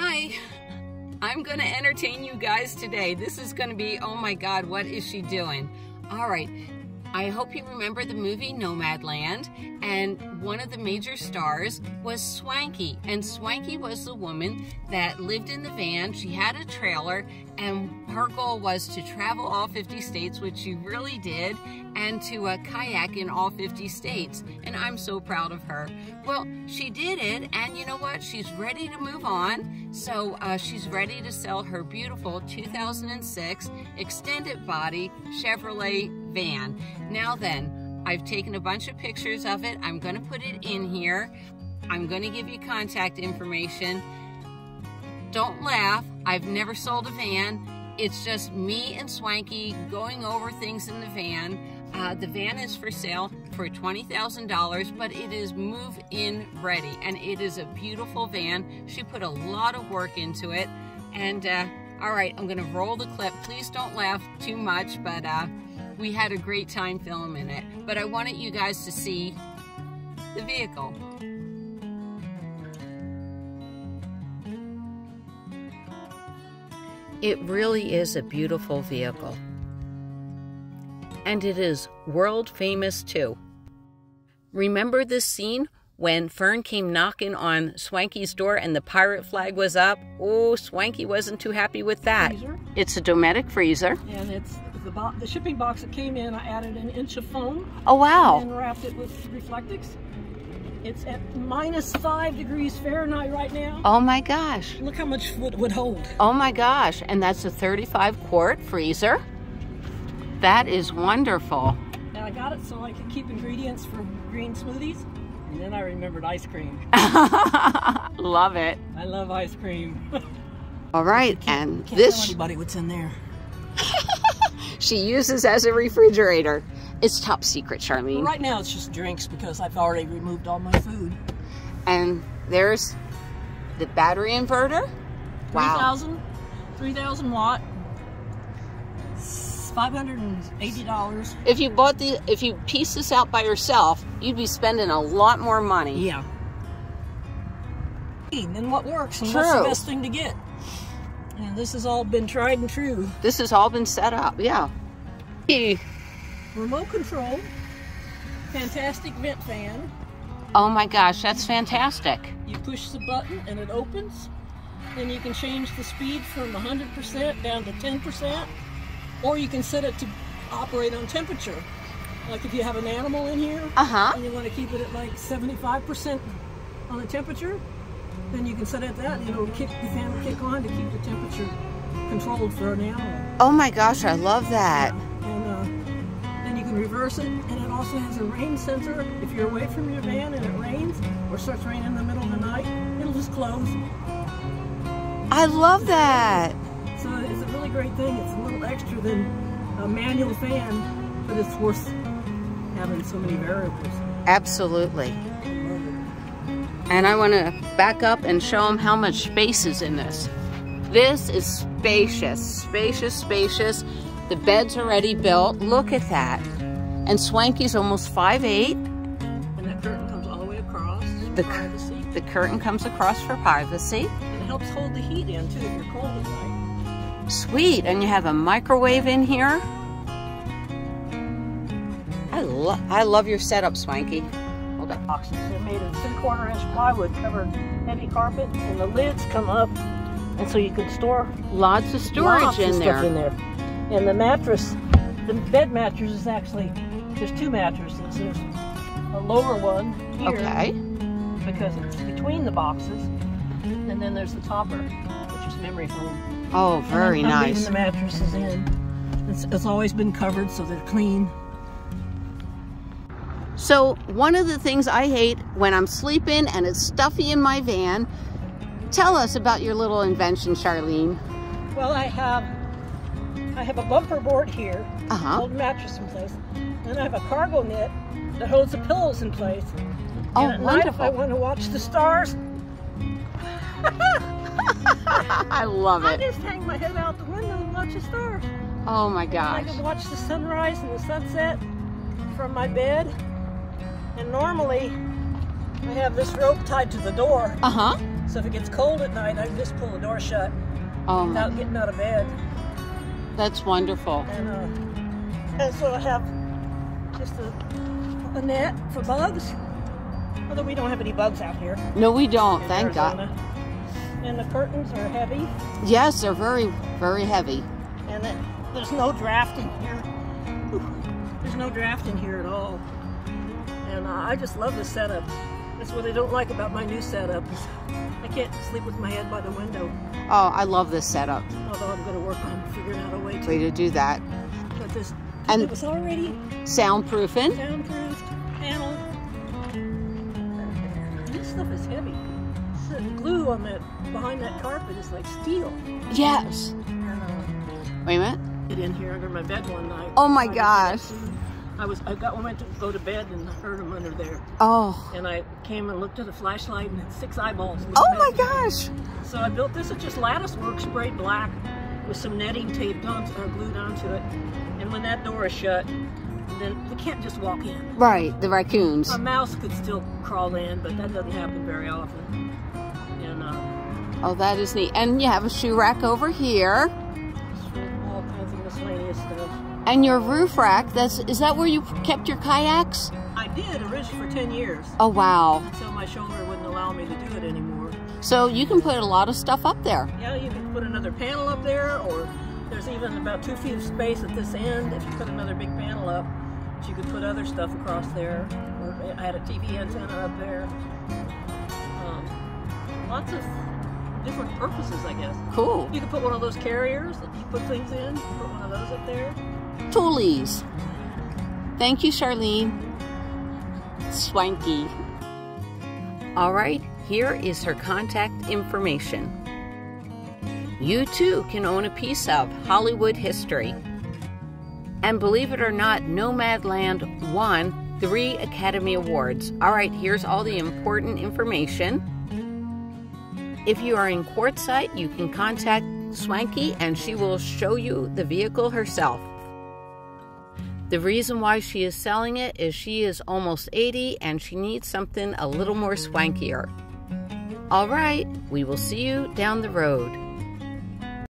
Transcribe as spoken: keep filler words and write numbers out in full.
Hi, I'm gonna entertain you guys today. This is gonna be, oh my God, what is she doing? All right, I hope you remember the movie Nomadland, and one of the major stars was Swankie, and Swankie was the woman that lived in the van. She had a trailer, and her goal was to travel all fifty states, which she really did, and to uh, kayak in all fifty states, and I'm so proud of her. Well, she did it, and you know what? She's ready to move on, so uh, she's ready to sell her beautiful two thousand six extended body Chevrolet van. Now then, I've taken a bunch of pictures of it. I'm gonna put it in here. I'm gonna give you contact information. Don't laugh, I've never sold a van. It's just me and Swankie going over things in the van. Uh, the van is for sale for twenty thousand dollars, but it is move-in ready, and it is a beautiful van. She put a lot of work into it, and uh, all right, I'm gonna roll the clip. Please don't laugh too much, but uh, we had a great time filming it. But I wanted you guys to see the vehicle. It really is a beautiful vehicle. And it is world famous too. Remember this scene when Fern came knocking on Swankie's door and the pirate flag was up? Oh, Swankie wasn't too happy with that. Freezer. It's a Dometic freezer. And it's the, bo the shipping box that came in, I added an inch of foam. Oh, wow. And wrapped it with Reflectix. It's at minus five degrees Fahrenheit right now. Oh my gosh. Look how much would, would hold. Oh my gosh. And that's a thirty-five quart freezer. That is wonderful. And I got it so I could keep ingredients for green smoothies. And then I remembered ice cream. Love it. I love ice cream. All right. Can't, and can't this. Tell anybody what's in there. She uses as a refrigerator. It's top secret, Charlene. Right now it's just drinks because I've already removed all my food. And there's the battery inverter. Wow. three thousand watt. five hundred eighty dollars. If you bought the, if you piece this out by yourself, you'd be spending a lot more money. Yeah. Then what works? And what's the best thing to get? And this has all been tried and true. This has all been set up, yeah. Remote control, fantastic vent fan. Oh my gosh, that's fantastic. You push the button and it opens. Then you can change the speed from one hundred percent down to ten percent. Or you can set it to operate on temperature. Like if you have an animal in here, uh-huh. and you want to keep it at like seventy-five percent on the temperature, then you can set it at that and it'll kick, the fan will kick on to keep the temperature controlled for an animal. Oh my gosh, I love that. Yeah. And, uh, reverse it, and it also has a rain sensor. If you're away from your van and it rains or starts raining in the middle of the night, it'll just close. I love that. So it's a really great thing. It's a little extra than a manual fan, but it's worth having so many variables. Absolutely. And I want to back up and show them how much space is in this. This is spacious, spacious, spacious. The bed's already built. Look at that. And Swankie's almost five eight. And that curtain comes all the way across for the, privacy. The curtain comes across for privacy. And it helps hold the heat in, too, if you're cold at night. Sweet. And you have a microwave in here. I, lo I love your setup, Swankie. Hold up. Boxes are made of three quarter inch plywood covered heavy carpet, and the lids come up, and so you can store lots of storage lots in, of there. Stuff in there. And the mattress, the bed mattress is actually, there's two mattresses. There's a lower one here, okay. because it's between the boxes, and then there's the topper, which is memory foam. Oh, very and nice. And the mattress is in. It's, it's always been covered, so they're clean. So one of the things I hate when I'm sleeping and it's stuffy in my van, tell us about your little invention, Charlene. Well, I have I have a bumper board here, uh-huh. hold mattress in place, and I have a cargo net that holds the pillows in place. Oh, and at wonderful! Night if I want to watch the stars. I love it. I just hang my head out the window and watch the stars. Oh my gosh! And I can watch the sunrise and the sunset from my bed. And normally, I have this rope tied to the door. Uh huh. So if it gets cold at night, I can just pull the door shut um, without getting out of bed. That's wonderful. And, uh, and so I have just a, a net for bugs. Although we don't have any bugs out here. No, we don't. Thank Arizona. God. And the curtains are heavy. Yes, they're very, very heavy. And it, there's no draft in here. There's no draft in here at all. And uh, I just love this setup. That's what I don't like about my new setup. I can't sleep with my head by the window. Oh, I love this setup. Although I'm going to work on figuring out a way to, way to do that. But this, and it was already soundproofing. Soundproofed panel. This stuff is heavy. The glue on that behind that carpet is like steel. Yes. And, uh, wait a minute. It in here under my bed one night. Oh my I gosh. I was I got went to go to bed and I heard them under there. Oh. And I came and looked at a flashlight and had six eyeballs. Oh my gosh. So I built this. It's just lattice work sprayed black with some netting taped on, uh, glued onto it. And when that door is shut, then they can't just walk in. Right, the raccoons. A mouse could still crawl in, but that doesn't happen very often. And uh, oh, that is neat. And you have a shoe rack over here. All kinds of miscellaneous stuff. And your roof rack, that's, is that where you kept your kayaks? I did, originally for ten years. Oh, wow. So my shoulder wouldn't allow me to do it anymore. So you can put a lot of stuff up there. Yeah, you can put another panel up there, or there's even about two feet of space at this end. If you put another big panel up, you could put other stuff across there. Or I had a T V antenna up there. Um, lots of different purposes, I guess. Cool. You could put one of those carriers that you put things in. You could put one of those up there. Toolies. Thank you, Charlene. Swankie. All right, here is her contact information. You too can own a piece of Hollywood history. And believe it or not, Nomadland won three Academy Awards. All right, here's all the important information. If you are in Quartzsite, you can contact Swankie and she will show you the vehicle herself. The reason why she is selling it is she is almost eighty and she needs something a little more swankier. All right, we will see you down the road.